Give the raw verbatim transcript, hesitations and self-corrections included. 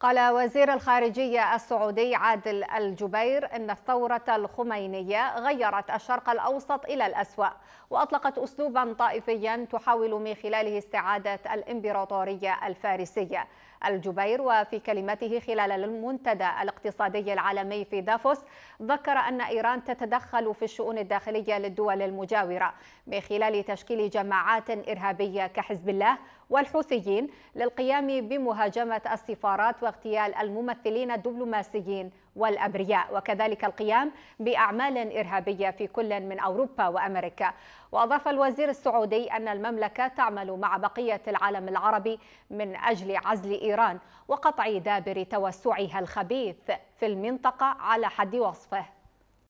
قال وزير الخارجية السعودي عادل الجبير إن الثورة الخمينية غيرت الشرق الأوسط إلى الأسوأ، وأطلقت أسلوبا طائفيا تحاول من خلاله استعادة الإمبراطورية الفارسية. الجبير وفي كلمته خلال المنتدى الاقتصادي العالمي في دافوس ذكر أن إيران تتدخل في الشؤون الداخلية للدول المجاورة من خلال تشكيل جماعات إرهابية كحزب الله والحوثيين للقيام بمهاجمة السفارات واغتيال الممثلين الدبلوماسيين والأبرياء، وكذلك القيام بأعمال إرهابية في كل من أوروبا وأمريكا. وأضاف الوزير السعودي أن المملكة تعمل مع بقية العالم العربي من أجل عزل إيران وقطع دابر توسعها الخبيث في المنطقة على حد وصفه.